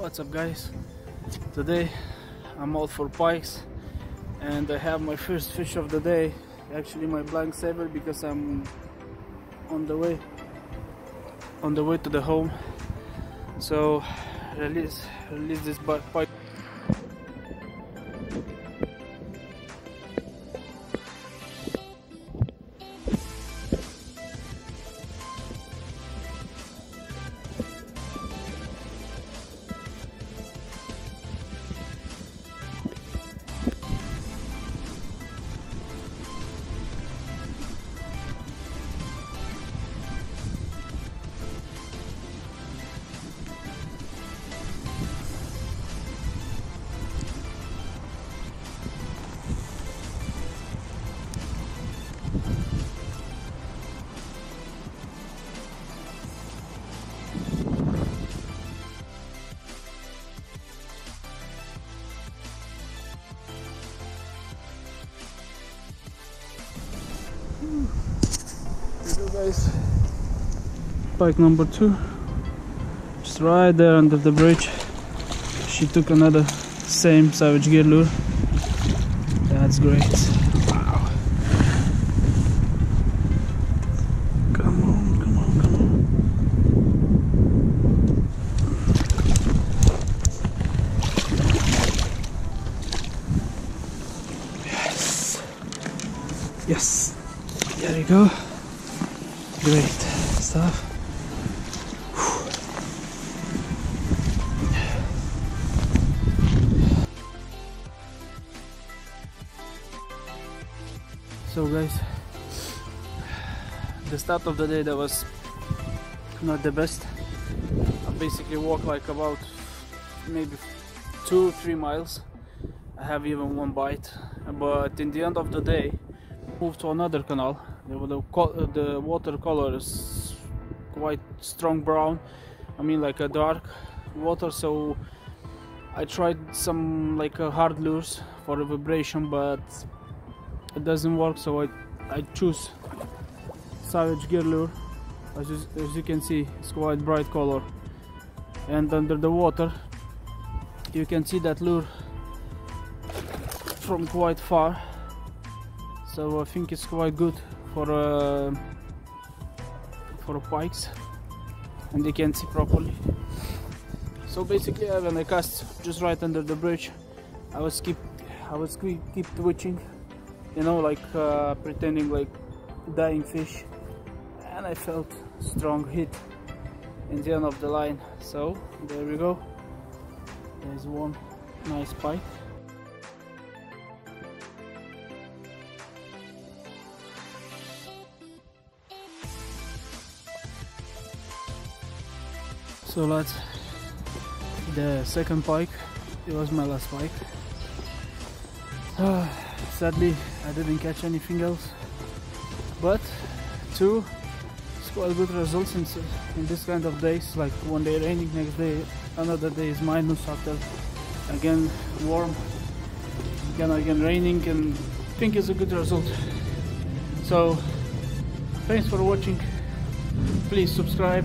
What's up, guys? Today I'm out for pikes and I have my first fish of the day, actually my blank saver, because I'm on the way to the home. So release this pike. Guys, pike number 2, just right there under the bridge. She took another same Savage Gear lure. That's great. Wow. Come on, come on, come on. Yes. Yes. There you go. Great stuff. Whew. So guys, the start of the day that was not the best. I basically walked like about maybe 2-3 miles. I have even one bite, but in the end of the day moved to another canal. The water color is quite strong brown, I mean like a dark water, so I tried some like a hard lures for a vibration, but it doesn't work, so I choose Savage Gear lure. As you can see, it's quite bright color, and under the water you can see that lure from quite far, so I think it's quite good for pikes, and they can see properly. So basically, when I cast just right under the bridge, I was keep twitching, you know, like pretending like dying fish, and I felt strong hit in the end of the line. So there we go. There's one nice pike. So that's the second pike. It was my last pike. Sadly, I didn't catch anything else, but 2 it's quite good results in this kind of days, like one day raining, next day another day is minus, after again warm, again raining, and I think it's a good result. So thanks for watching, please subscribe,